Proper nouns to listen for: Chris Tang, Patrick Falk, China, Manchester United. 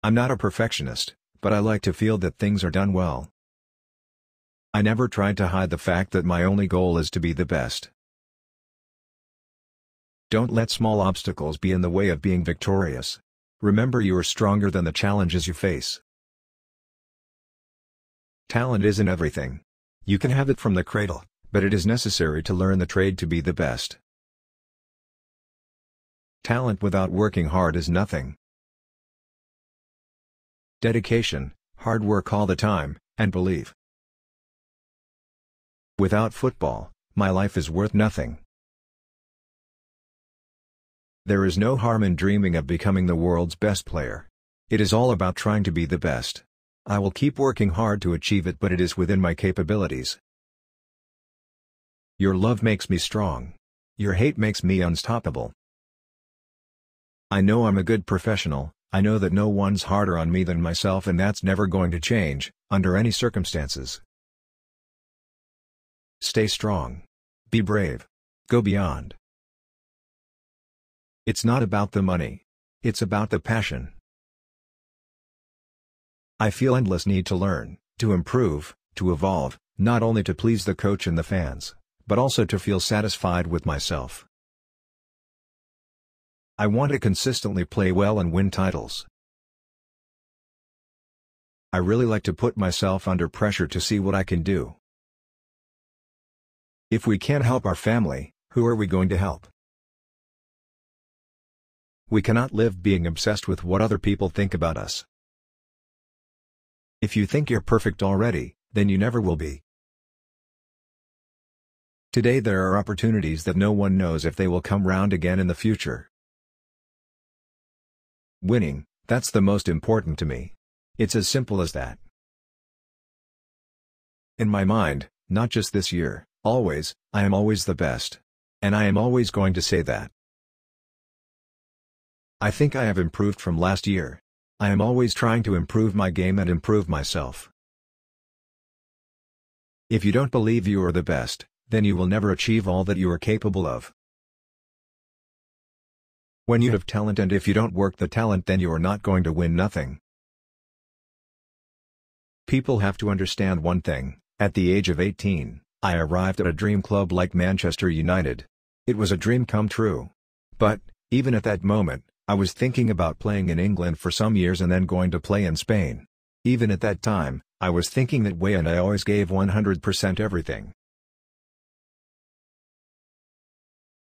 I'm not a perfectionist, but I like to feel that things are done well. I never tried to hide the fact that my only goal is to be the best. Don't let small obstacles be in the way of being victorious. Remember, you are stronger than the challenges you face. Talent isn't everything. You can have it from the cradle, but it is necessary to learn the trade to be the best. Talent without working hard is nothing. Dedication, hard work all the time, and belief. Without football, my life is worth nothing. There is no harm in dreaming of becoming the world's best player. It is all about trying to be the best. I will keep working hard to achieve it, but it is within my capabilities. Your love makes me strong. Your hate makes me unstoppable. I know I'm a good professional. I know that no one's harder on me than myself, and that's never going to change, under any circumstances. Stay strong. Be brave. Go beyond. It's not about the money. It's about the passion. I feel endless need to learn, to improve, to evolve, not only to please the coach and the fans, but also to feel satisfied with myself. I want to consistently play well and win titles. I really like to put myself under pressure to see what I can do. If we can't help our family, who are we going to help? We cannot live being obsessed with what other people think about us. If you think you're perfect already, then you never will be. Today there are opportunities that no one knows if they will come round again in the future. Winning, that's the most important to me. It's as simple as that. In my mind, not just this year, always, I am always the best. And I am always going to say that. I think I have improved from last year. I am always trying to improve my game and improve myself. If you don't believe you are the best, then you will never achieve all that you are capable of. When you have talent and if you don't work the talent, then you are not going to win nothing. People have to understand one thing. At the age of 18, I arrived at a dream club like Manchester United. It was a dream come true. But, even at that moment, I was thinking about playing in England for some years and then going to play in Spain. Even at that time, I was thinking that way, and I always gave 100% everything.